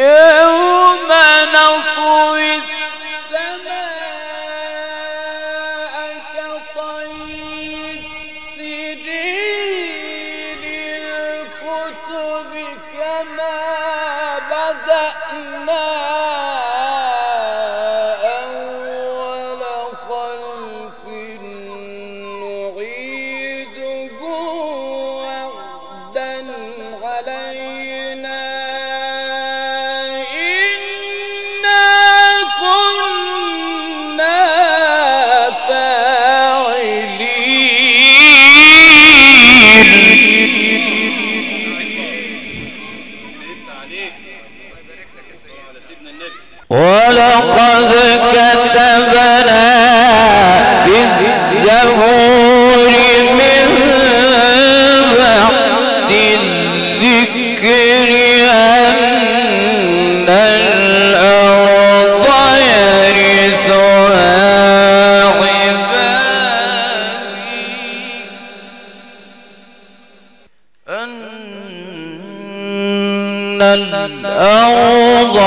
يوم نطوي السماء كطي السجل للكتب كما بدأنا أول خلق نعيده وعدا علينا وَلَقَدْ كَتَبْنَا فِي الزَّبُورِ مِنْ بَعْدِ الذِّكْرِ أَنَّ الْأَرْضَ يَرِثُهَا عِبَادِي أَنَّ الْأَرْضَ